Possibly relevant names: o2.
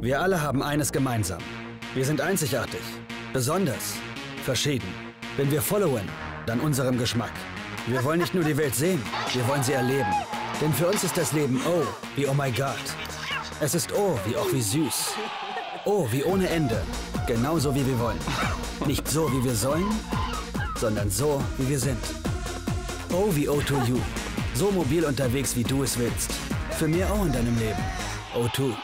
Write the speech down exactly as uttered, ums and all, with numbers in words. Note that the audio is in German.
Wir alle haben eines gemeinsam. Wir sind einzigartig, besonders, verschieden. Wenn wir followen, dann unserem Geschmack. Wir wollen nicht nur die Welt sehen, wir wollen sie erleben. Denn für uns ist das Leben O wie Oh my God. Es ist O wie auch wie süß. O wie ohne Ende. Genauso wie wir wollen. Nicht so wie wir sollen, sondern so wie wir sind. O wie O zwei U. So mobil unterwegs wie du es willst. Für mehr O in deinem Leben. O zwei.